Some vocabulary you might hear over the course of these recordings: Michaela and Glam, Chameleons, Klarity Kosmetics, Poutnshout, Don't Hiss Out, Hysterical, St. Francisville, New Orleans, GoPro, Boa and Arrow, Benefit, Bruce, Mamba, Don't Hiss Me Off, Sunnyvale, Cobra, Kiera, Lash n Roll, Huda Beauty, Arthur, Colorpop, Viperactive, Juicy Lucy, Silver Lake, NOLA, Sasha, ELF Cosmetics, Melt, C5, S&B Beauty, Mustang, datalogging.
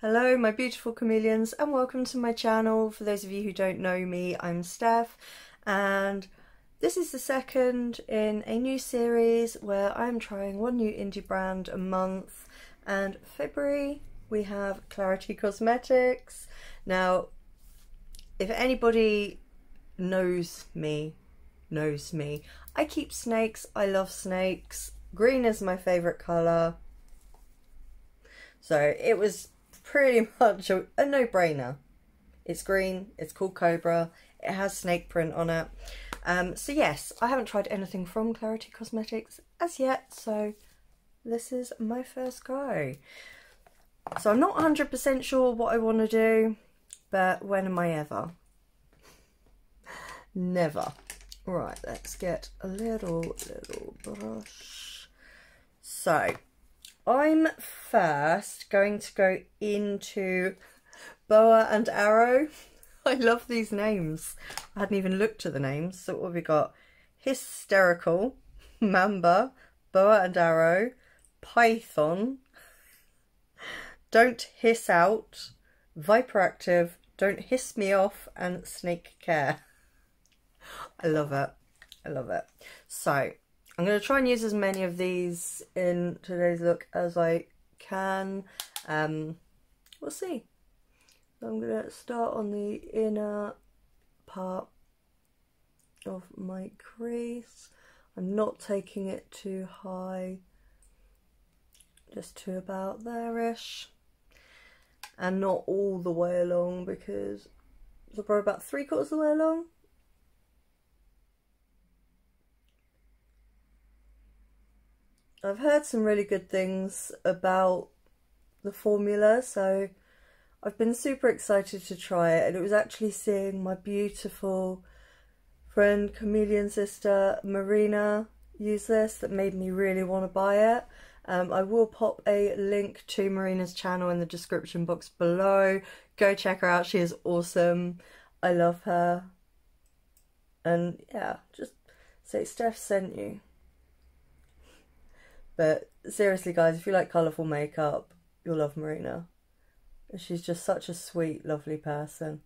Hello my beautiful chameleons and welcome to my channel. For those of you who don't know me, I'm Steph and this is the second in a new series where I'm trying one new indie brand a month, and February we have Klarity Kosmetics. Now if anybody knows me, I keep snakes, I love snakes, green is my favourite colour, so it was pretty much a no-brainer. It's green, it's called Cobra, it has snake print on it. So yes, I haven't tried anything from Klarity Kosmetics as yet, so this is my first go. So I'm not 100% sure what I want to do, but when am I ever? Never. Right, let's get a little brush. So I'm first going to go into Boa and Arrow. I love these names. I hadn't even looked at the names. So what have we got? Hysterical, Mamba, Boa and Arrow, Python, Don't Hiss Out, Viperactive, Don't Hiss Me Off, and Snake Care. I love it. I love it. So I'm going to try and use as many of these in today's look as I can. We'll see. So I'm going to start on the inner part of my crease. I'm not taking it too high, just to about there-ish. And not all the way along, because it's probably about 3/4 of the way along. I've heard some really good things about the formula, so I've been super excited to try it. And it was actually seeing my beautiful friend, chameleon sister Marina, use this that made me really want to buy it. I will pop a link to Marina's channel in the description box below. Go check her out, she is awesome. I love her. And yeah, just say Steph sent you. But seriously guys, if you like colourful makeup, you'll love Marina. She's just such a sweet, lovely person.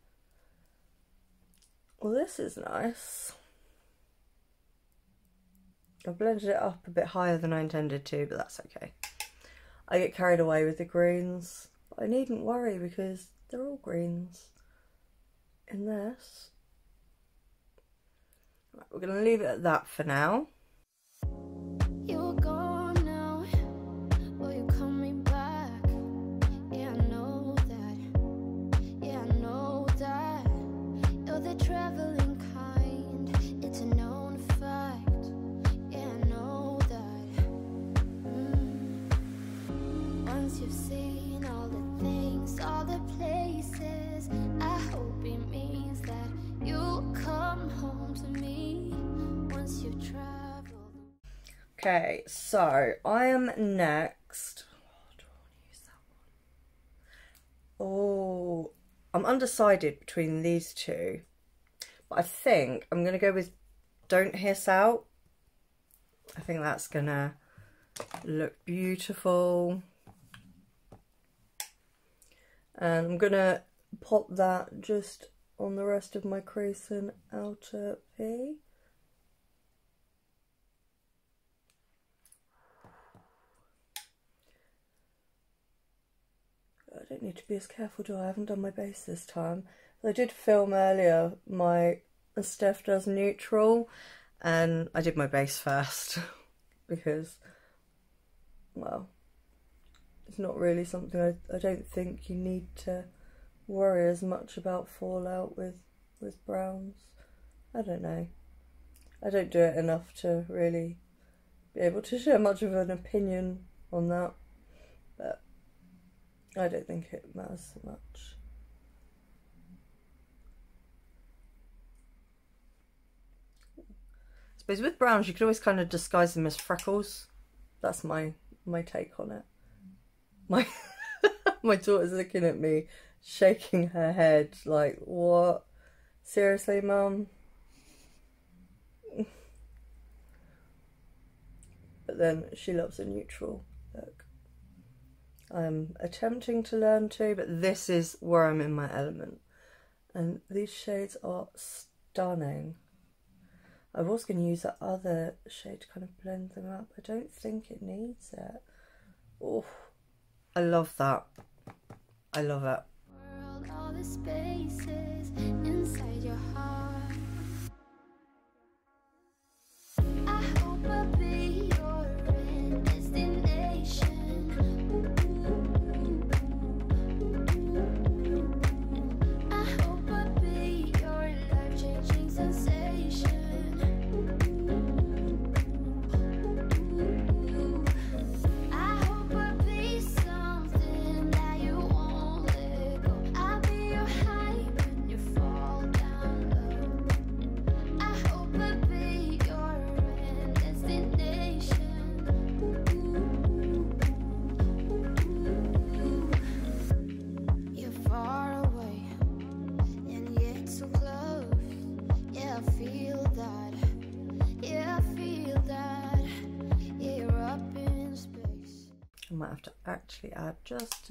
Well, this is nice. I blended it up a bit higher than I intended to, but that's okay. I get carried away with the greens. But I needn't worry because they're all greens in this. Right, we're going to leave it at that for now. Okay, so I am next. Oh, do I want to use that one? Oh, I'm undecided between these two, but I think I'm going to go with Don't Hiss Out. I think that's going to look beautiful. And I'm going to pop that just on the rest of my crease and outer V. I don't need to be as careful, do I? I haven't done my base this time. I did film earlier my Steph Does Neutral and I did my base first because, well, it's not really something I don't think you need to worry as much about fallout with browns. I don't know. I don't do it enough to really be able to share much of an opinion on that, but I don't think it matters so much. I suppose with browns you could always kind of disguise them as freckles. That's my take on it. My daughter's looking at me, shaking her head like, what? Seriously, Mum? But then she loves a neutral look. I'm attempting to learn to, but this is where I'm in my element. And these shades are stunning. I was going to use that other shade to kind of blend them up. I don't think it needs it. Oh, I love that. I love it. World, all the spaces inside your heart. I hope I'll be your destination. I hope I'll be your life-changing sensation. I hope I'll be something that you won't let go. I'll be your high when you fall down low. I hope I'll be your destination. You're far away and yet so close. Yeah, I feel that. Yeah, I feel that. You're up in space. I might have to actually add just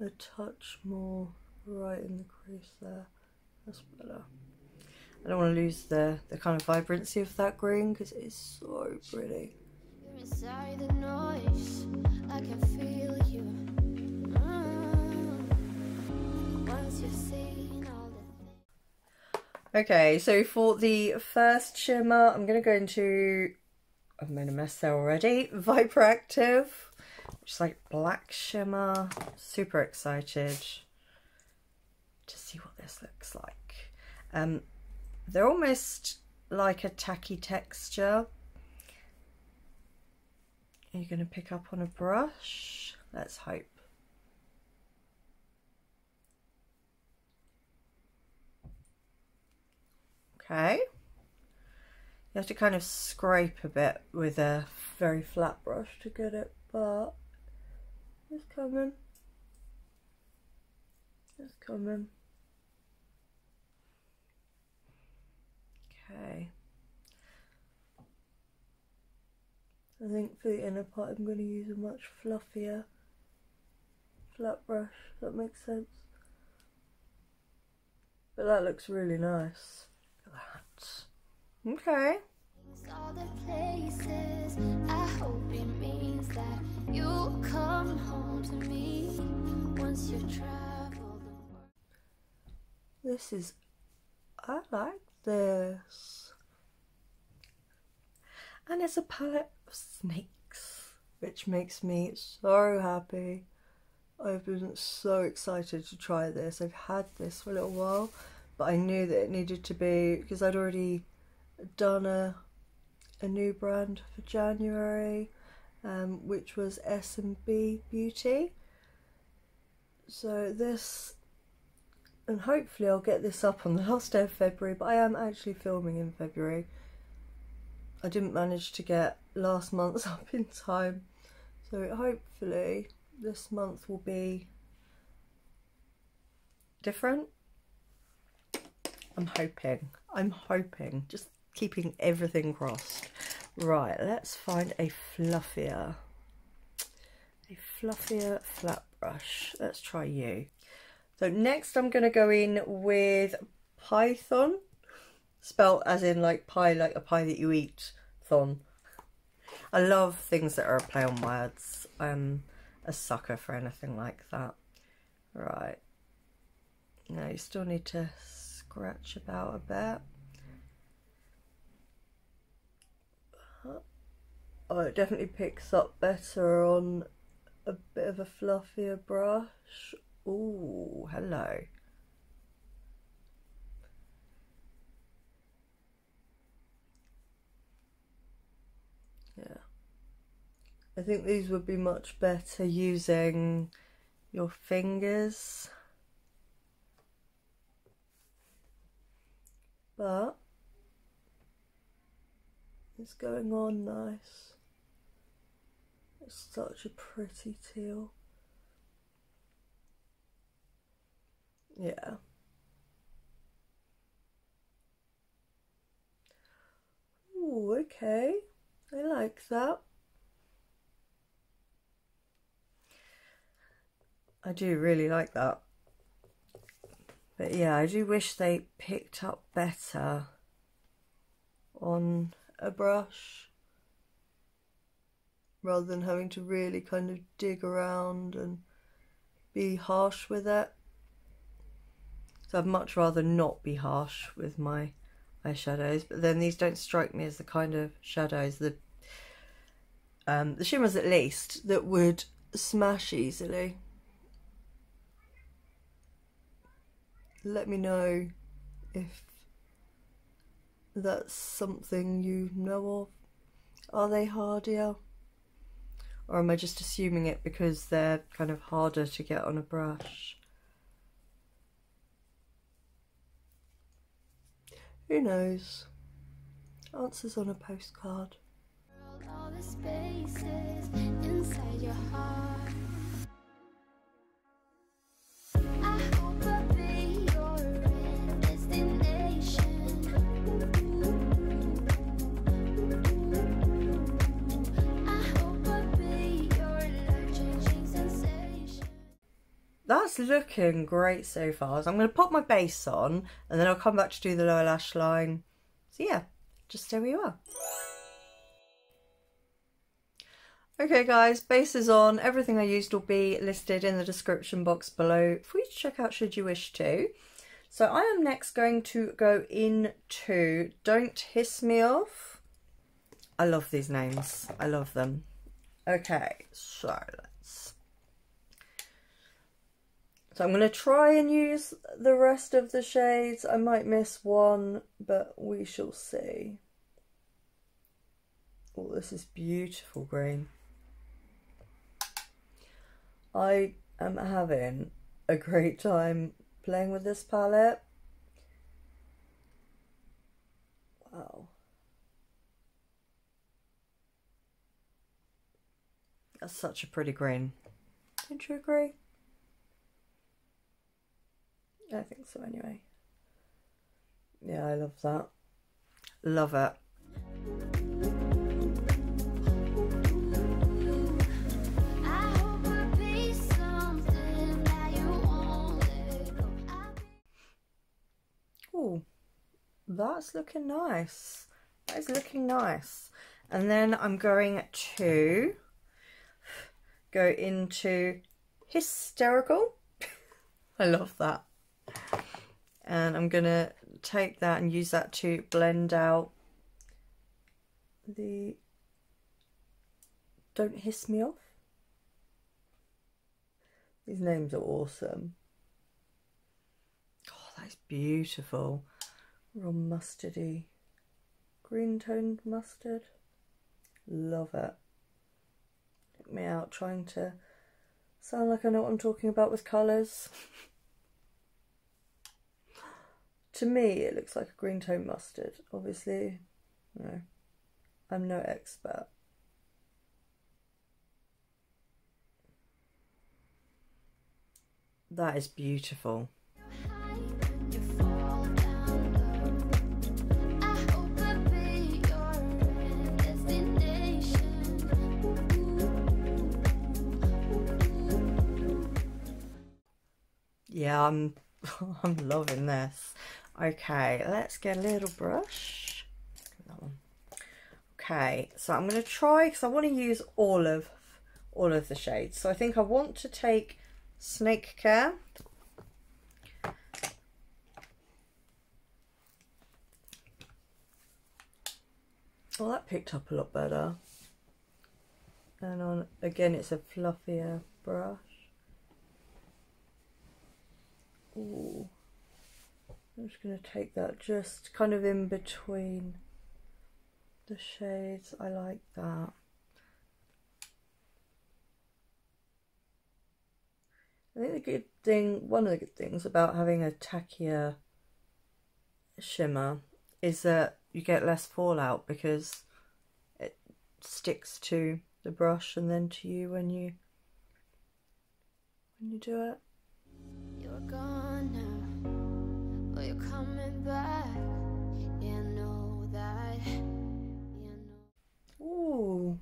a touch more right in the crease there. That's better. I don't want to lose the kind of vibrancy of that green because it's so pretty. You're inside the noise. I can feel you. Once you've seen all the things. Okay, so for the first shimmer, I'm going to go into, I've made a mess there already, Viperactive, which is like black shimmer. Super excited to see what this looks like. They're almost like a tacky texture. Are you going to pick up on a brush? Let's hope. Okay. You have to kind of scrape a bit with a very flat brush to get it, but it's coming. It's coming. Okay. I think for the inner part I'm going to use a much fluffier flat brush, if that makes sense. But that looks really nice. Look at that. Okay. All the places, I hope it means that you'll come home to me once you travel the world. This is, I like this. And it's a palette of snakes, which makes me so happy. I've been so excited to try this. I've had this for a little while, but I knew that it needed to be, because I'd already done a new brand for January, which was S&B Beauty. So this, and hopefully I'll get this up on the last day of February, but I am actually filming in February. I didn't manage to get last month's up in time, so hopefully this month will be different. I'm hoping. I'm hoping. Just keeping everything crossed. Right, let's find a fluffier flat brush. Let's try you. So next I'm going to go in with Python, spelt as in like pie, like a pie that you eat, thon. I love things that are a play on words. I'm a sucker for anything like that. Right. Now you still need to scratch about a bit. Oh, it definitely picks up better on a bit of a fluffier brush. Ooh, hello. Yeah. I think these would be much better using your fingers. But it's going on nice. It's such a pretty teal. Yeah. Ooh, okay. I like that. I do really like that. But yeah, I do wish they picked up better on a brush rather than having to really kind of dig around and be harsh with it. So I'd much rather not be harsh with my eyeshadows, but then these don't strike me as the kind of shadows, the shimmers at least, that would smash easily. Let me know if that's something you know of. Are they harder? Or am I just assuming it because they're kind of harder to get on a brush? Who knows? Answers on a postcard. All the spaces inside your heart. That's looking great so far. So I'm going to pop my base on and then I'll come back to do the lower lash line. So yeah, just stay where you are. Okay guys, base is on. Everything I used will be listed in the description box below for you to check out should you wish to. So I am next going to go into Don't Hiss Me Off. I love these names. I love them. Okay, so I'm going to try and use the rest of the shades. I might miss one, but we shall see. Oh, this is beautiful green. I am having a great time playing with this palette. Wow. That's such a pretty green. Don't you agree? I think so anyway. Yeah, I love that. Love it. Oh, that's looking nice. That is looking nice. And then I'm going to go into Hysterical. I love that. And I'm going to take that and use that to blend out the Don't Hiss Me Off. These names are awesome. Oh, that's beautiful. Real mustardy. Green toned mustard. Love it. Took me out trying to sound like I know what I'm talking about with colours. To me, it looks like a green tone mustard. Obviously, no, I'm no expert. That is beautiful. Yeah, I'm loving this. Okay, let's get a little brush. That one. Okay, so I'm going to try, because I want to use all of the shades. So I think I want to take Snake Care. Well, that picked up a lot better. And on again, it's a fluffier brush. Ooh. I'm just going to take that just kind of in between the shades. I like that. I think one of the good things about having a tackier shimmer is that you get less fallout because it sticks to the brush and then to you when you do it. You're gone now. Well, you're coming back, you know that, you know. Ooh,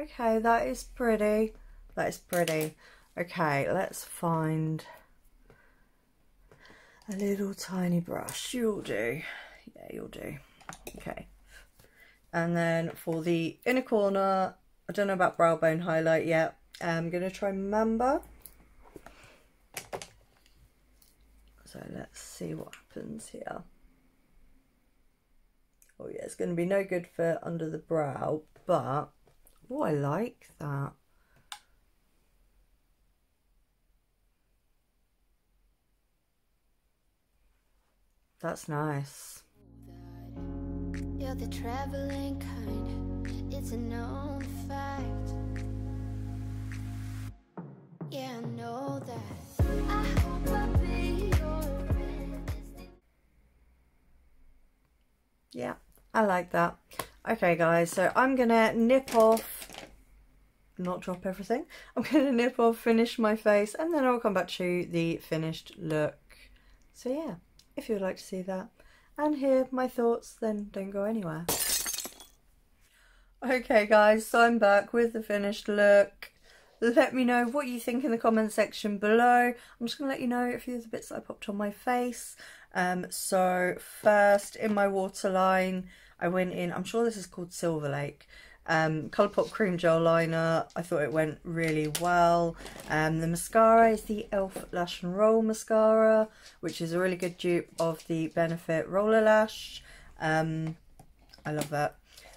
okay, that is pretty. That is pretty. Okay, let's find a little tiny brush. You'll do. Yeah, you'll do. Okay. And then for the inner corner, I don't know about brow bone highlight yet. I'm going to try Mamba. So let's see what happens here. Oh yeah, it's going to be no good for under the brow, but oh, I like that. That's nice. You're the traveling kind, it's a known fact. Yeah, I know that. I hope I'll be your friend. Yeah, I like that. Okay guys, so I'm gonna nip off, not drop everything. I'm gonna nip off, finish my face, and then I'll come back to the finished look. So yeah, if you would like to see that and hear my thoughts, then don't go anywhere. Okay guys, so I'm back with the finished look. Let me know what you think in the comment section below. I'm just gonna let you know a few of the bits that I popped on my face. So first, in my waterline, I went in, I'm sure this is called Silver Lake, Colorpop cream gel liner. I thought it went really well. The mascara is the Elf Lash and Roll mascara, which is a really good dupe of the Benefit Roller Lash. I love that.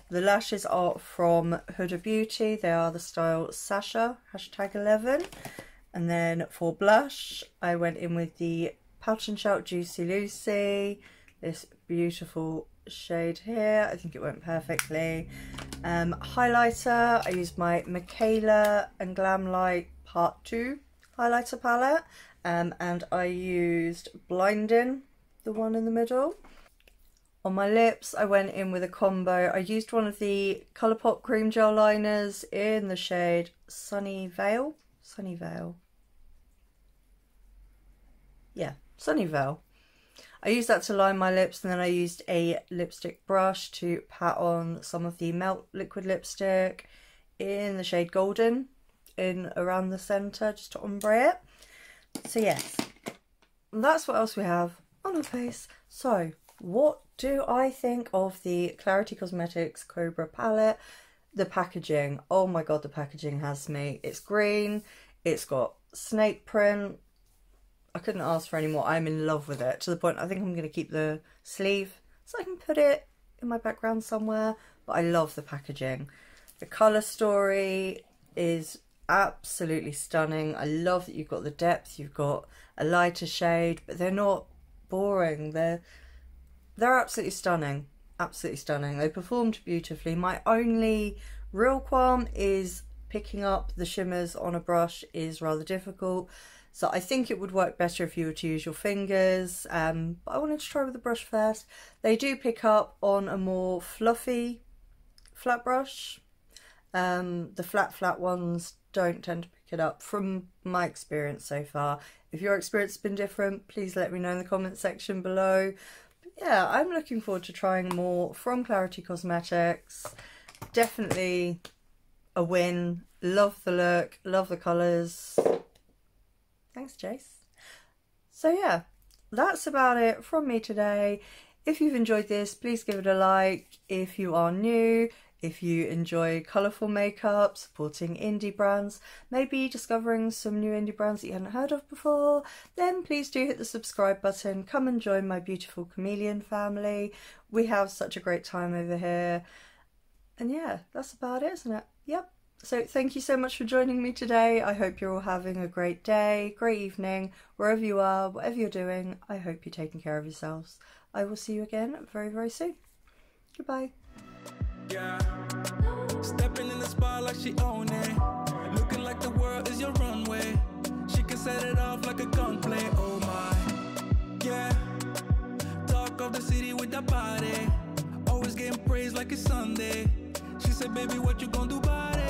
The lashes are from Huda Beauty. They are the style Sasha, #11. And then for blush, I went in with the Pout n Shout Juicy Lucy, this beautiful shade here. I think it went perfectly. Highlighter, I used my Michaela and Glam Light Part 2 highlighter palette, and I used Blinding, the one in the middle. On my lips, I went in with a combo. I used one of the Colourpop cream gel liners in the shade Sunny Vale. Sunny Vale. Yeah, Sunny Vale. I used that to line my lips, and then I used a lipstick brush to pat on some of the Melt liquid lipstick in the shade Golden in around the centre, just to ombre it. So yes, that's what else we have on the face. So what do I think of the Klarity Kosmetics Cobra palette? The packaging, oh my god, the packaging has me. It's green, it's got snake print. I couldn't ask for any more. I'm in love with it, to the point I think I'm going to keep the sleeve so I can put it in my background somewhere. But I love the packaging. The colour story is absolutely stunning. I love that you've got the depth, you've got a lighter shade, but they're not boring. They're absolutely stunning. Absolutely stunning. They performed beautifully. My only real qualm is picking up the shimmers on a brush is rather difficult. So I think it would work better if you were to use your fingers, but I wanted to try with the brush first. They do pick up on a more fluffy flat brush. The flat ones don't tend to pick it up from my experience so far. If your experience has been different, please let me know in the comment section below. But yeah, I'm looking forward to trying more from Klarity Kosmetics. Definitely a win. Love the look, love the colours. Thanks, Jace. So yeah, that's about it from me today. If you've enjoyed this, please give it a like. If you are new, if you enjoy colourful makeup, supporting indie brands, maybe discovering some new indie brands that you hadn't heard of before, then please do hit the subscribe button. Come and join my beautiful chameleon family. We have such a great time over here. And yeah, that's about it, isn't it? Yep. So thank you so much for joining me today. I hope you're all having a great day, great evening, wherever you are, whatever you're doing. I hope you're taking care of yourselves. I will see you again very, very soon. Goodbye. Yeah. Stepping in the spot like she own it. Looking like the world is your runway. She can set it off like a gunplay. Oh my. Yeah. Talk of the city with that body. Always getting praised like it's Sunday. She said, baby, what you gonna do about it?